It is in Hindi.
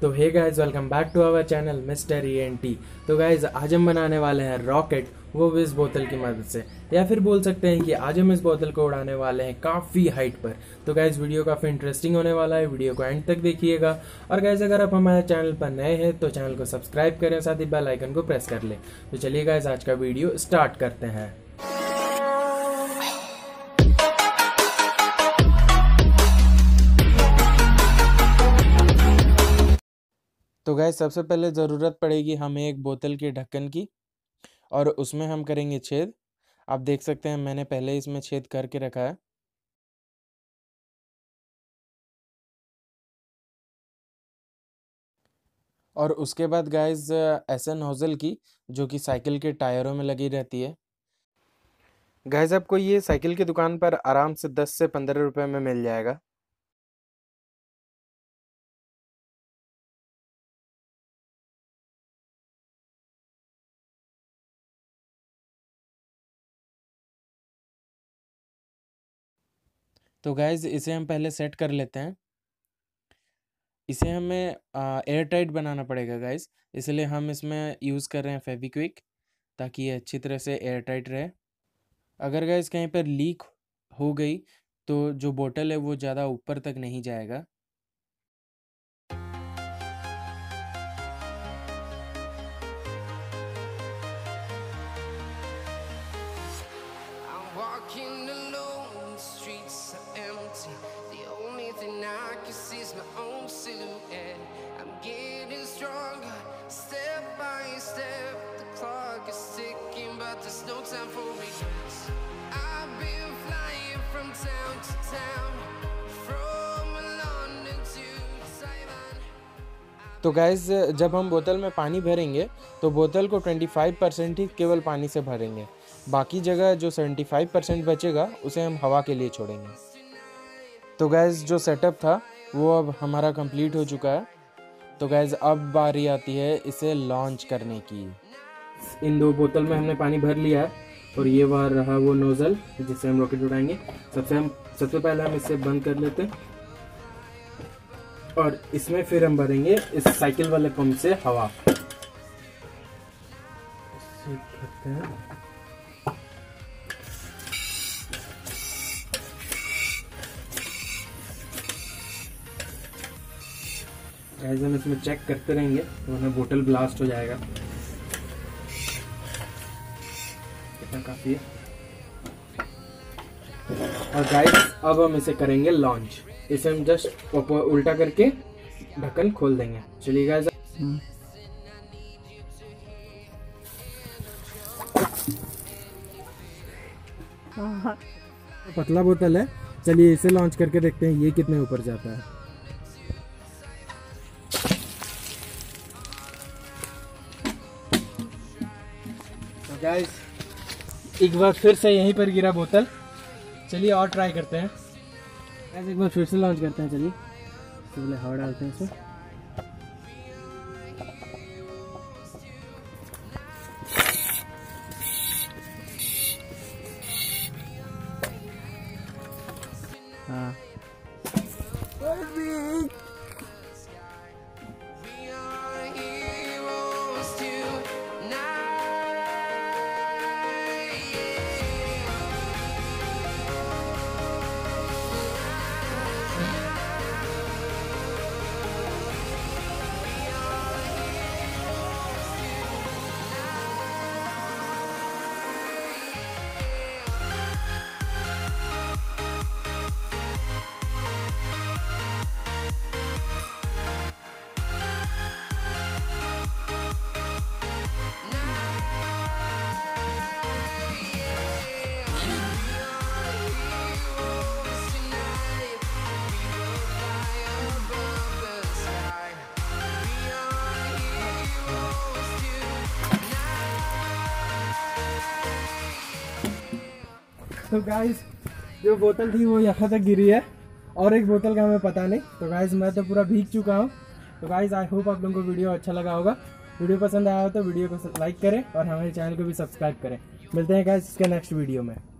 तो hey guys welcome back to our channel mister ENT। तो गाइज आज हम बनाने वाले हैं रॉकेट, वो भी इस बोतल की मदद से, या फिर बोल सकते हैं कि आज हम इस बोतल को उड़ाने वाले हैं काफ़ी हाइट पर। तो गाइज वीडियो काफ़ी इंटरेस्टिंग होने वाला है, वीडियो को एंड तक देखिएगा। और गाइज अगर आप हमारे चैनल पर नए हैं तो चैनल को सब्सक्राइब करें, साथ ही बेल आइकन को प्रेस कर लें। तो चलिए गाइज आज का वीडियो स्टार्ट करते हैं। तो गाइस सबसे पहले ज़रूरत पड़ेगी हमें एक बोतल के ढक्कन की, और उसमें हम करेंगे छेद। आप देख सकते हैं मैंने पहले इसमें छेद करके रखा है। और उसके बाद गाइस ऐसे नोजल की, जो कि साइकिल के टायरों में लगी रहती है। गाइस आपको ये साइकिल की दुकान पर आराम से 10 से 15 रुपये में मिल जाएगा। तो गाइज इसे हम पहले सेट कर लेते हैं। इसे हमें एयर टाइट बनाना पड़ेगा गाइज, इसलिए हम इसमें यूज़ कर रहे हैं फेविक्विक, ताकि ये अच्छी तरह से एयर टाइट रहे। अगर गाइज कहीं पर लीक हो गई तो जो बोतल है वो ज़्यादा ऊपर तक नहीं जाएगा। तो गाइज जब हम बोतल में पानी भरेंगे तो बोतल को 25% ही केवल पानी से भरेंगे, बाकी जगह जो 75% बचेगा उसे हम हवा के लिए छोड़ेंगे। तो गाइज जो सेटअप था वो अब हमारा कंप्लीट हो चुका है। तो गाइज अब बारी आती है इसे लॉन्च करने की। इन दो बोतल में हमने पानी भर लिया है, और ये बार रहा वो नोजल जिससे हम रॉकेट उड़ाएंगे। सबसे पहले हम इसे बंद कर लेते हैं, और इसमें फिर हम भरेंगे इस साइकिल वाले पंप से हवा। हम इसमें चेक करते रहेंगे वरना बोतल ब्लास्ट हो जाएगा। इतना काफी है। और गाइस अब हम इसे करेंगे लॉन्च। इसे हम जस्ट उल्टा करके ढक्कन खोल देंगे। चलिए गाइस पतला बोतल है, चलिए इसे लॉन्च करके देखते हैं ये कितने ऊपर जाता है। तो गाइस एक बार फिर से यहीं पर गिरा बोतल। चलिए और ट्राई करते हैं। ऐसे एक बार फिर से लॉन्च करते हैं। चलिए पहले हवा डालते हैं इसमें। हाँ तो गाइस जो बोतल थी वो यहाँ तक गिरी है, और एक बोतल का हमें पता नहीं। तो गाइस मैं तो पूरा भीग चुका हूँ। तो गाइस आई होप आप लोगों को वीडियो अच्छा लगा होगा। वीडियो पसंद आया हो तो वीडियो को लाइक करें और हमारे चैनल को भी सब्सक्राइब करें। मिलते हैं गाइस इसके नेक्स्ट वीडियो में।